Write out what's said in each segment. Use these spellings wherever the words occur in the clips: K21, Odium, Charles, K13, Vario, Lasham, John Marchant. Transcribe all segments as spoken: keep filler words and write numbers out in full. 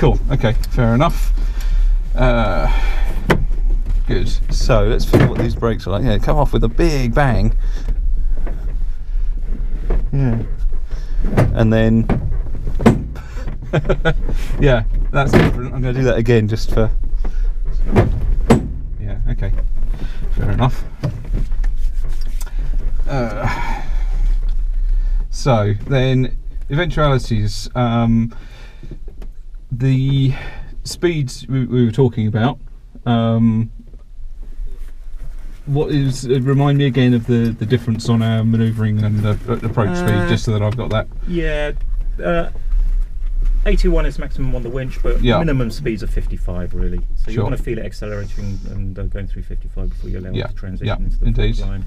Cool, okay, fair enough. Uh, good, so let's feel what these brakes are like. Yeah, come off with a big bang. Yeah. And then, yeah, that's different. I'm going to do that again just for, yeah, okay, fair enough. Uh, so then eventualities, um, the speeds we, we were talking about, um, what is, remind me again of the, the difference on our manoeuvring and the, the approach uh, speed, just so that I've got that. Yeah, uh, eighty-one is maximum on the winch, but yeah, minimum speeds are fifty-five really. So sure, you want to feel it accelerating and uh, going through fifty-five before you allow yeah. it to transition yeah. into the Indeed. line.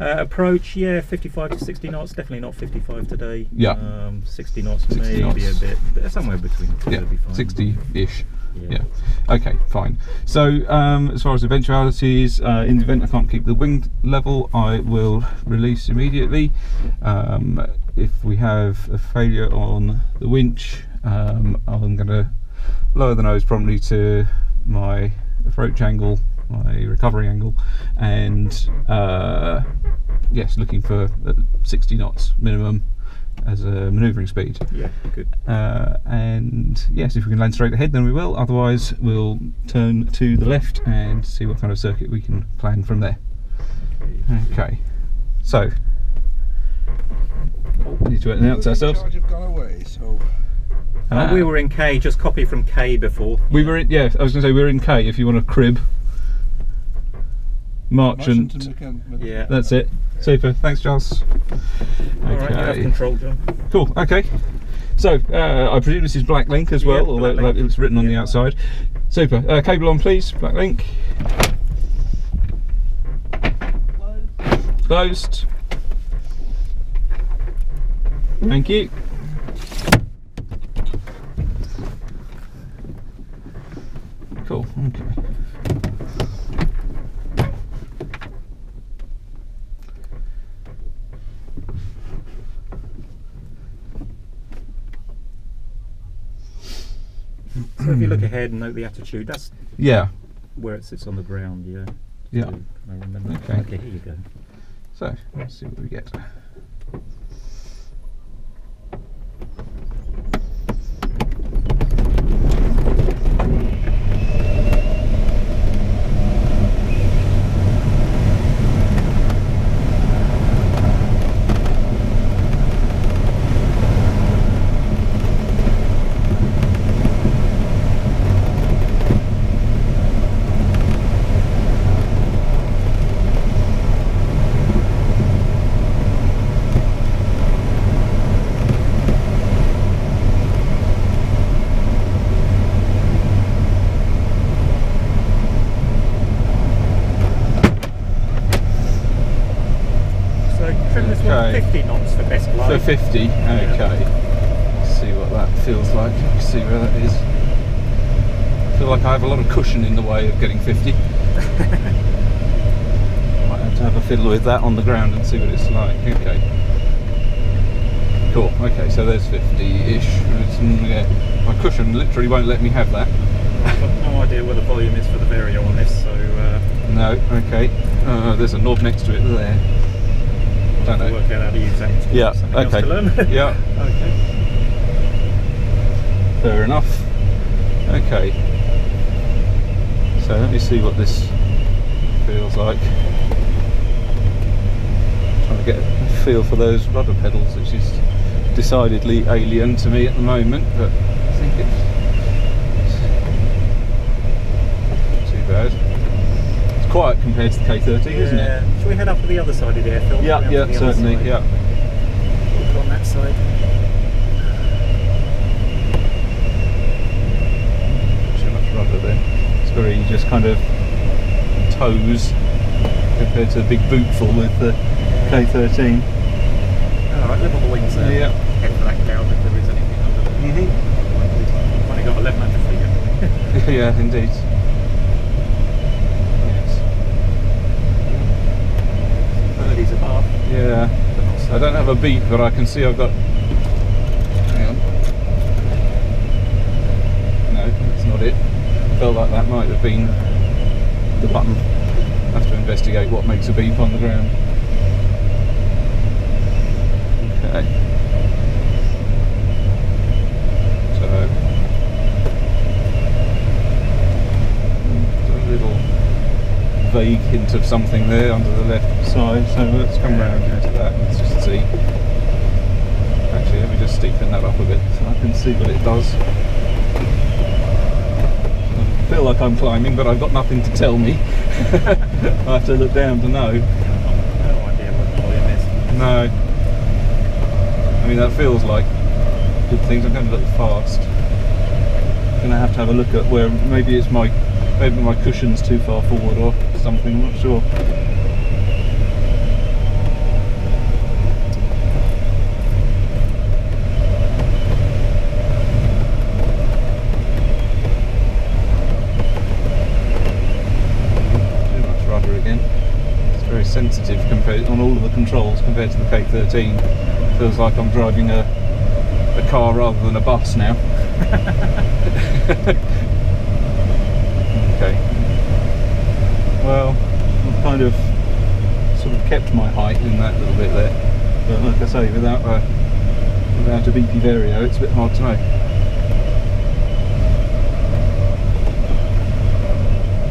Uh, approach, yeah, fifty-five to sixty knots, definitely not fifty-five today. Yeah. Um, sixty knots maybe knots. a bit, somewhere between the two yeah. would be fine. sixty-ish. Yeah. yeah. Okay, fine. So um, as far as eventualities, uh, in the event I can't keep the wing level, I will release immediately. Um, if we have a failure on the winch, um, I'm going to lower the nose promptly to my approach angle, my recovery angle, and uh, yes, looking for sixty knots minimum as a manoeuvring speed. Yeah, good. Uh, and yes, if we can land straight ahead, then we will. Otherwise, we'll turn to the left and see what kind of circuit we can plan from there. Okay, so we need to announce ourselves. Have gone away, so. Uh, oh, we were in K. Just copy from K before. We were in. Yeah, I was going to say we were in K. If you want to crib. Marchant. Marchant yeah, that's it. Super. Thanks, Charles. All right, you have control, John. Cool. Okay. So uh, I presume this is black link as well, yeah, although link. it's written on yeah. the outside. Super. Uh, cable on, please. Black link. Closed. Closed. Thank you. Cool. Okay. So if you look ahead and note the attitude, that's yeah where it sits on the ground. Yeah. Yeah. So I remember. Okay. Okay. Here you go. So let's see what we get. fifty, okay, yeah. Let's see what that feels like, let's see where that is. I feel like I have a lot of cushion in the way of getting fifty. Might have to have a fiddle with that on the ground and see what it's like, okay. Cool, okay, so there's fifty-ish, yeah, my cushion literally won't let me have that. I've got no idea where the volume is for the Vario on this, so... Uh, no, okay, uh, there's a knob next to it there. Don't know. Work out how to use that. It's yeah. Okay. To learn. yeah. Okay. Fair enough. Okay. So let me see what this feels like. I'm trying to get a feel for those rudder pedals, which is decidedly alien to me at the moment, but I think it's not too bad. Quiet compared to the K thirteen, yeah. isn't it? Shall we head up to the other side of the airfield? Yeah, yeah, certainly, yeah. Look on that side. Not too much rudder there. It's very just kind of toes compared to the big bootful with the K thirteen. Alright, live on the wings there. Yeah. Head back down if there is anything under there. Mm-hmm. I've only got eleven hundred feet. Yeah, indeed. Yeah, I don't have a beat, but I can see I've got. Hang on. No, felt like that might have been the button. I have to investigate what makes a beep on the ground. Okay. Vague hint of something there under the left side, so let's come round here to that and just see. Actually, let me just steepen that up a bit so I can see what it does. I feel like I'm climbing, but I've got nothing to tell me. I have to look down to know. I have no idea what the volume is. No. I mean, that feels like good things. I'm going to look fast. I'm going to have to have a look at where maybe it's my Maybe my cushion's too far forward or something, I'm not sure. Too much rudder again. It's very sensitive compared on all of the controls compared to the K thirteen. It feels like I'm driving a, a car rather than a bus now. Okay. Well, I've kind of sort of kept my height in that little bit there, but like I say, without a without a beepy vario, it's a bit hard to know.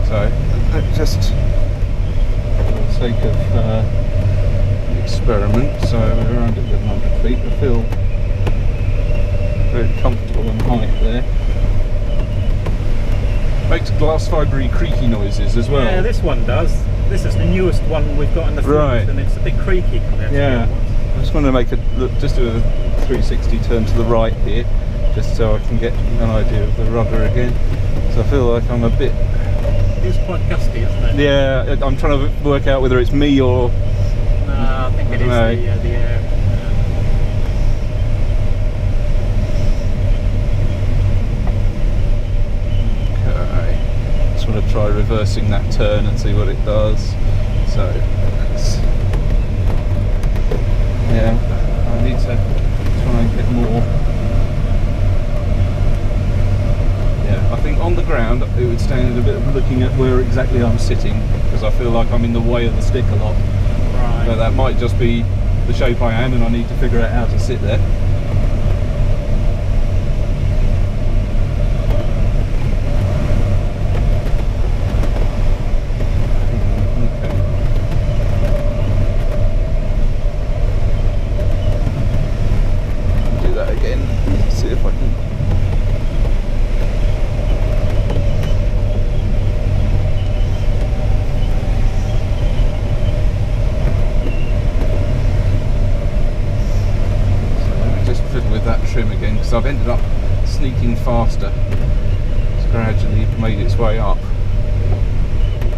So, just for the sake of uh, the experiment, so we're around at eleven hundred feet. I feel very comfortable in height there. Makes glass fibre creaky noises as well. Yeah, this one does. This is the newest one we've got in the front, right. And it's a bit creaky compared to yeah. the other ones. I just want to make a look, just do a three sixty turn to the right here, just so I can get an idea of the rudder again. So I feel like I'm a bit. It's quite gusty, isn't it? Yeah, I'm trying to work out whether it's me or. Nah, I think it is the, uh, the air. To try reversing that turn and see what it does. So it's, yeah, I need to try and get more. Yeah, I think on the ground it would stand a bit of looking at where exactly I'm sitting, because I feel like I'm in the way of the stick a lot. Right. But that might just be the shape I am, and I need to figure out how to sit there. So I've ended up sneaking faster. It's gradually made its way up.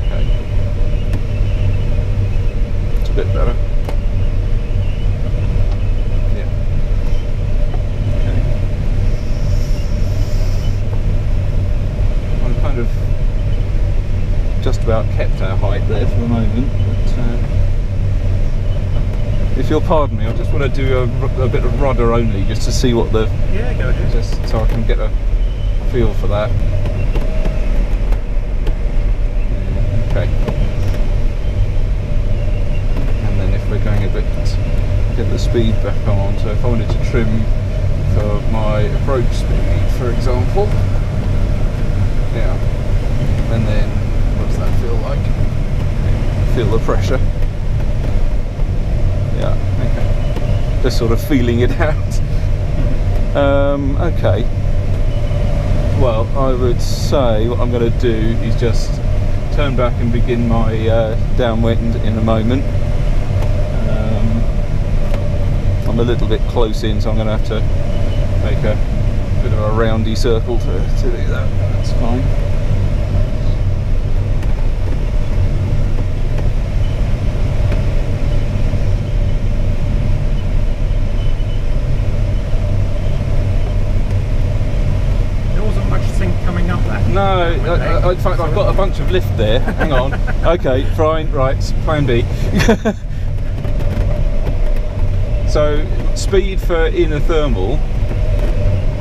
Okay. It's a bit better. Yeah. Okay. I'm kind of just about kept our height there for the moment. But, uh, if you'll pardon me, I just want to do a, a bit of rudder only, just to see what the... Yeah, go ahead. Just so I can get a feel for that. Okay. And then if we're going a bit... get the speed back on, so if I wanted to trim for my approach speed, for example. Yeah. And then, what does that feel like? Okay. Feel the pressure. Yeah, okay. Just sort of feeling it out. Um, okay. Well, I would say what I'm going to do is just turn back and begin my uh, downwind in a moment. Um, I'm a little bit close in, so I'm going to have to make a bit of a roundy circle to, to do that. That's fine. No, I, I, in fact I've got a bunch of lift there, hang on, okay, fine, right, plan B. So, speed for inner thermal?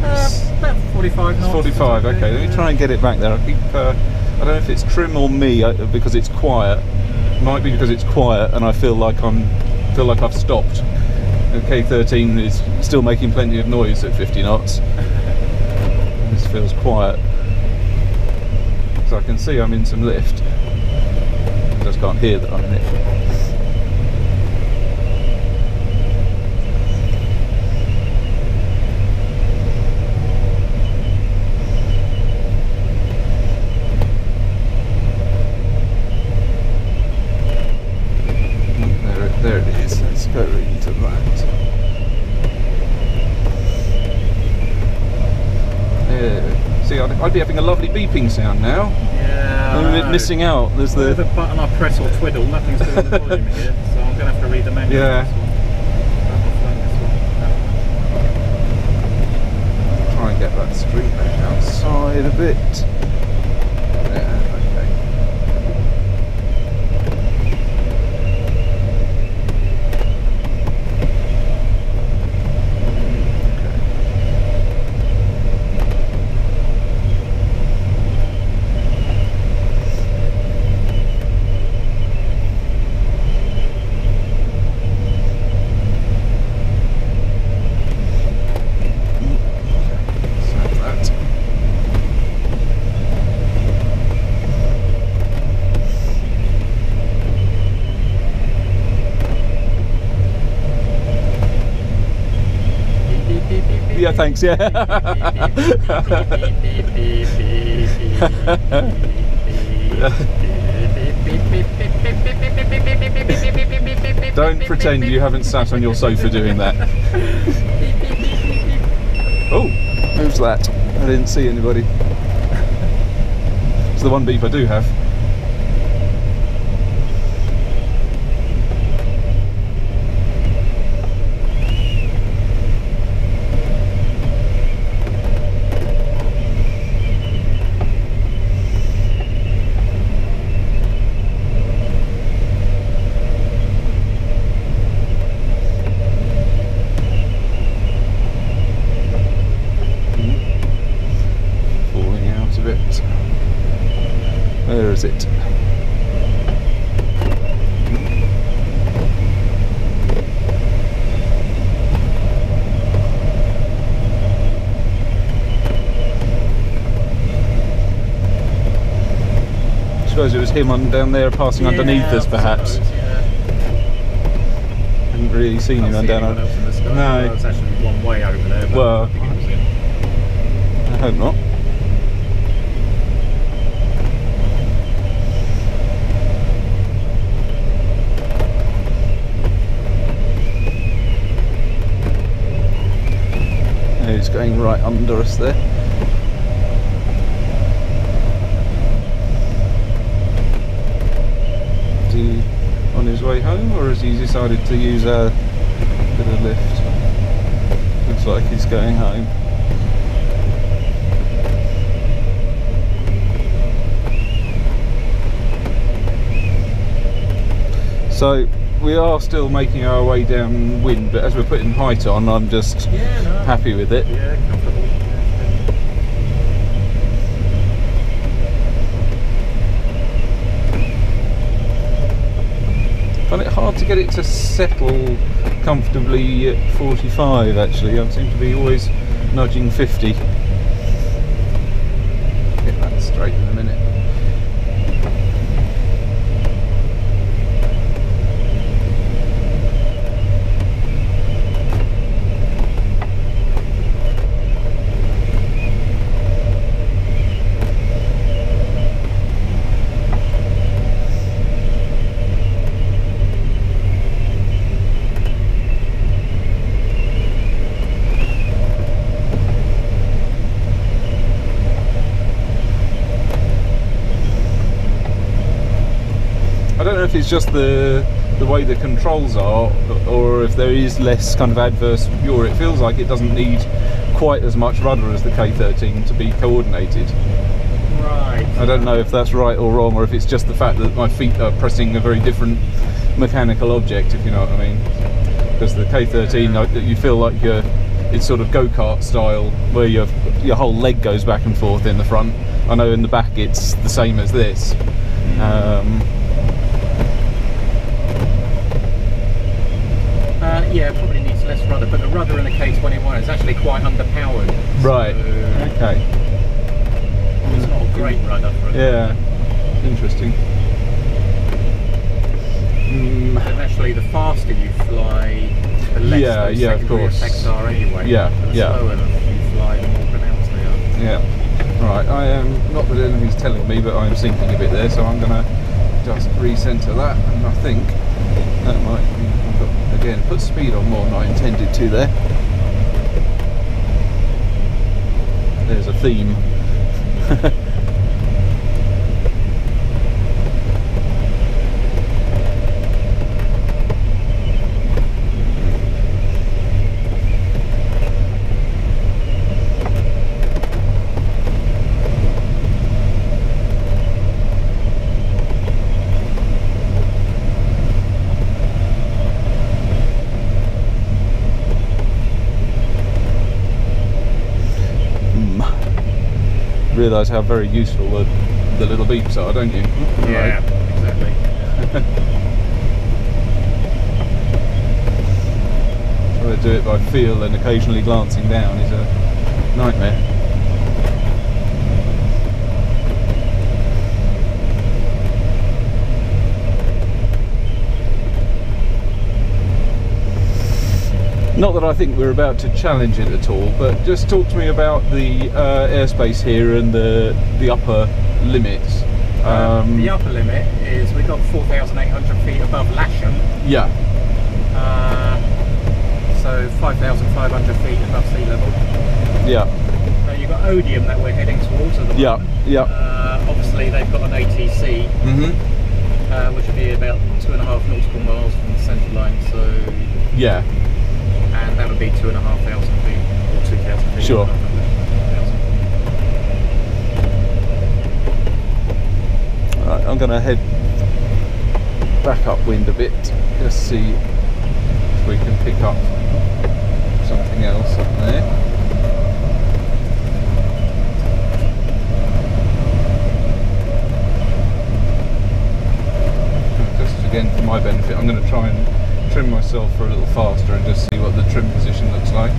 Uh, about forty-five knots. forty-five, okay. Yeah. Let me try and get it back there. I keep, uh, I don't know if it's trim or me, because it's quiet. It might be because it's quiet and I feel like I'm, feel like I've stopped. K thirteen is still making plenty of noise at fifty knots. This feels quiet. So I can see I'm in some lift. I just can't hear that I'm in it. I'd be having a lovely beeping sound now. Yeah. I'm a bit missing out. There's the, the button I press or twiddle, nothing's doing the volume here, so I'm going to have to read the menu. Yeah. This one. Try and get that street back outside a bit. Yeah, thanks, yeah. Don't pretend you haven't sat on your sofa doing that. Oh, who's that? I didn't see anybody. It's the one beep I do have. Where is it? I suppose it was him on down there passing yeah, underneath us, perhaps. Suppose, yeah. Hadn't really seen him down there. No, it's actually one way over there. But well, I, think it was in. I hope not. It's going right under us there. Is he on his way home, or has he decided to use a bit of lift? Looks like he's going home. So we are still making our way downwind, but as we're putting height on, I'm just yeah, no, happy with it. Yeah, comfortable. I find it hard to get it to settle comfortably at forty-five, actually. I seem to be always nudging fifty. Get that straight in a minute. If it's just the the way the controls are, or if there is less kind of adverse yaw, it feels like it doesn't need quite as much rudder as the K thirteen to be coordinated. Right. I don't know if that's right or wrong, or if it's just the fact that my feet are pressing a very different mechanical object, if you know what I mean. Because the K thirteen, you feel like you're it's sort of go-kart style, where your your whole leg goes back and forth in the front. I know in the back it's the same as this. Um, uh, yeah, probably needs less rudder, but the rudder in the K twenty-one is actually quite underpowered. Right. So okay. It's not a great rudder for it. Yeah. Interesting. Mm. And actually, the faster you fly, the less yeah, those yeah, secondary of course. effects are anyway. Yeah, and the yeah. slower you fly, the more pronounced they are. Yeah. Alright, I am, not that anything's telling me, but I am sinking a bit there, so I'm going to just recenter that, and I think that might, be, again, put speed on more than I intended to there. There's a theme. Realise how very useful the, the little beeps are, don't you? Yeah, right. Exactly. Trying to do it by feel and occasionally glancing down is a nightmare. Not that I think we're about to challenge it at all, but just talk to me about the uh, airspace here and the the upper limits. Um, the upper limit is we've got four thousand eight hundred feet above Lasham. Yeah. Uh, so five thousand five hundred feet above sea level. Yeah. Now you've got Odium that we're heading towards at the yeah. moment. Yeah. Uh, obviously they've got an A T C, mm-hmm. uh, which would be about two and a half nautical miles from the central line. So. Yeah. And that would be two and a half thousand feet or two thousand feet. Sure. Alright, I'm going to head back upwind a bit, just see if we can pick up something else up there. Just again for my benefit, I'm going to try and trim myself for a little faster and just see what the trim position looks like.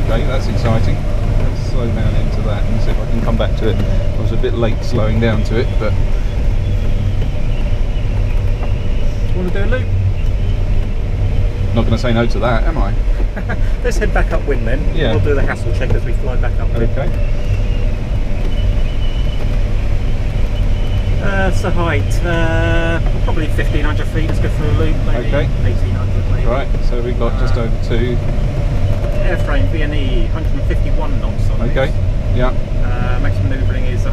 Okay, that's exciting. Let's slow down into that and see if I can come back to it. I was a bit late slowing down to it, but... Want to do a loop? Not going to say no to that, am I? Let's head back upwind then. Yeah. We'll do the hassle check as we fly back upwind. Okay. Uh, so height, uh, probably fifteen hundred feet is good for a loop, maybe okay. eighteen hundred maybe. Right, so we've got uh, just over two. Airframe B and E, one hundred fifty-one knots on okay. this. Okay, yeah. Uh, maximum manoeuvring is uh,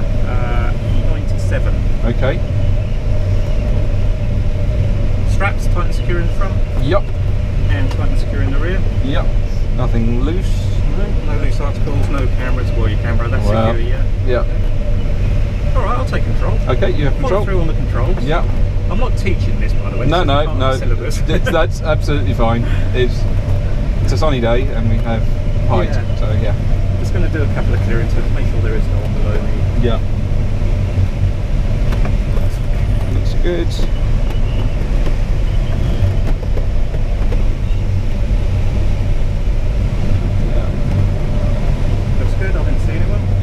ninety-seven. Okay. Straps, tight and secure in the front. Yep. And tight and secure in the rear. Yep. Nothing loose. No, no loose articles, no cameras. Well, your camera, that's well, secure, yeah. Yeah. Alright, I'll take control. Okay, you have control. Follow through on the controls. Yeah. I'm not teaching this, by the way. No, no, no. Syllabus. That's absolutely fine. It's it's a sunny day and we have height, yeah. so yeah. I'm just going to do a couple of clearances, make sure there is no one below me. Yeah. Looks good.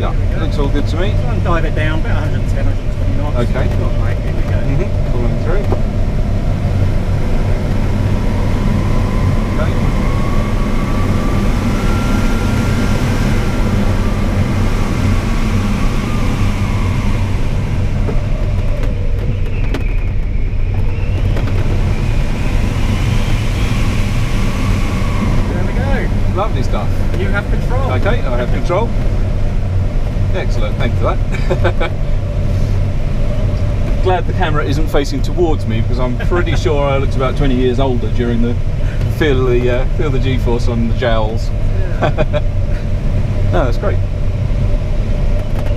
Yeah, looks all good to me. So I'll dive it down about one hundred ten, one hundred twenty knots. Okay. Not like, here we go. Mm-hmm. Pulling through. Okay. There we go. Lovely stuff. You have control. Okay, I have control. Excellent, thanks for that. Glad the camera isn't facing towards me because I'm pretty sure I looked about twenty years older during the feel the uh, feel the G-force on the jowls. Yeah. No, that's great.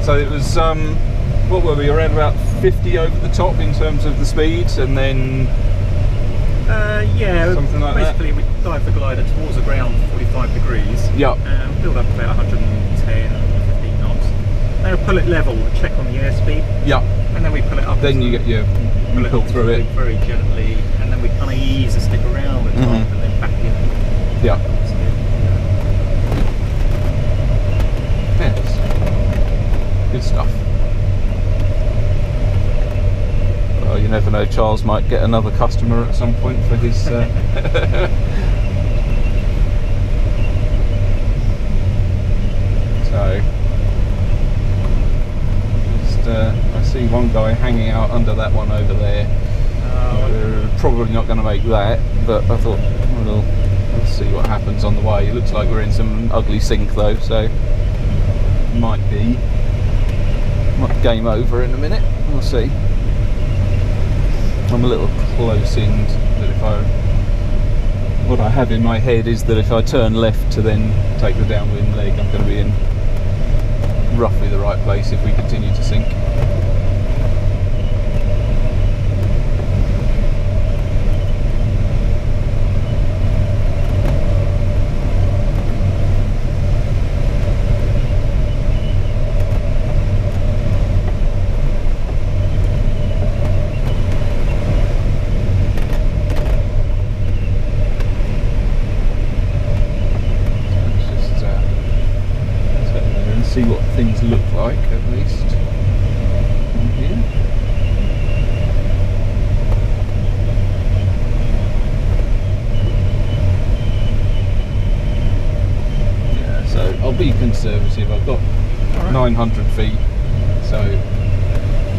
So it was um, what were we, around about fifty over the top in terms of the speeds, and then uh, yeah, something like basically that. Basically we dive the glider towards the ground forty-five degrees, yep, and build up about one hundred ten, one hundred fifteen knots. They'll pull it level, check on the airspeed, yep, and then we pull it up. Then you get your yeah, pull, pull it through it very gently, and then we kind of ease the stick around the top, mm-hmm, and then back in. Yeah. Good stuff. Well, you never know, Charles might get another customer at some point for his... Uh... so, just, uh, I see one guy hanging out under that one over there. Oh, we're probably not going to make that, but I thought, well, we'll see what happens on the way. It looks like we're in some ugly sink though, so might be. Might game over in a minute, we'll see. I'm a little close in that if I, what I have in my head is that if I turn left to then take the downwind leg, I'm going to be in roughly the right place if we continue to sink. See what things look like at least in here. Yeah, so I'll be conservative. I've got right. nine hundred feet, so I'm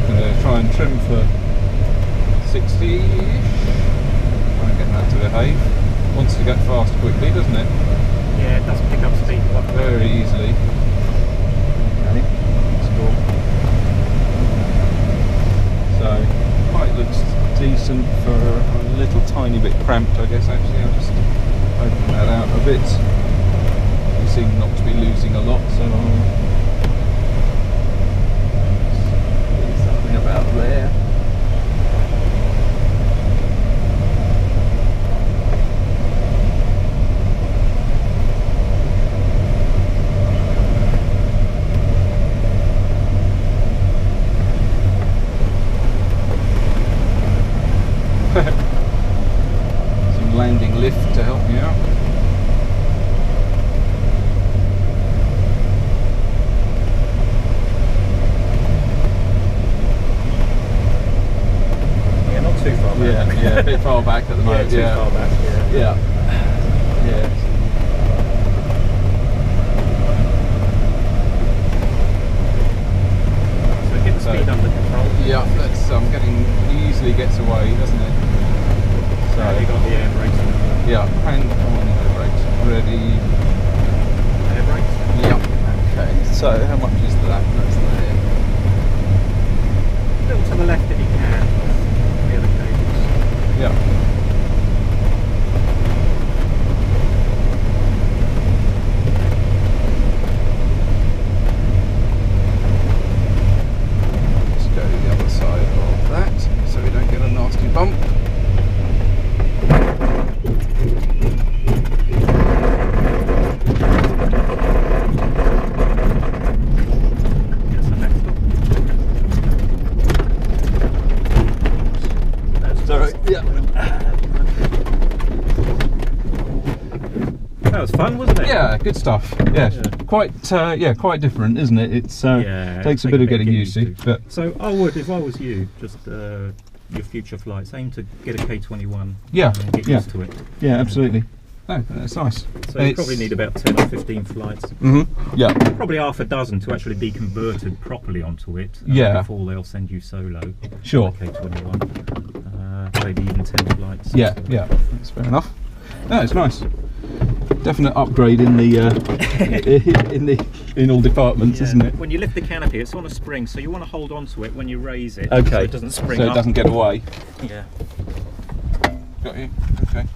going to try and trim for sixty-ish. Try and get that to behave. Wants to get fast quickly, doesn't it? Yeah, it does pick up speed quite very easily. So quite looks decent for a little tiny bit cramped, I guess. Actually, I'll just open that out a bit. We seem not to be losing a lot, so I'll do something about there. Lift to help me out. Yeah, not too far back. Yeah, yeah, a bit far back at the moment. Yeah, too yeah. far back. Yeah. Yeah. Yeah. So get the speed so, under control. Yeah, that's um, getting easily gets away, doesn't it? So yeah, you got the air brakes. Yeah, hang on the brakes ready. Air brakes? Yep. Okay, so how much is that? That's there. A little to the left if you can. The other cables. Yeah. Let's go to the other side of that so we don't get a nasty bump. Good stuff. Yeah, yeah. quite uh, yeah, quite different, isn't it? It's uh, yeah, takes a bit of getting used to. But so I would, if I was you, just uh, your future flights, aim to get a K twenty-one. Yeah, and get yeah. used to it. Yeah, absolutely. Oh, that's nice. So you probably need about ten or fifteen flights. Mm-hmm. Yeah. Probably half a dozen to actually be converted properly onto it. Uh, yeah. Before they'll send you solo. Sure. On K twenty-one. Uh, maybe even ten flights. Yeah, so. yeah. That's fair enough. No, it's nice. Definite upgrade in the uh, in the in all departments, yeah. isn't it? When you lift the canopy, it's on a spring, so you want to hold on to it when you raise it. Okay. So it doesn't spring. So it up. doesn't get away. Yeah. Got you. Okay.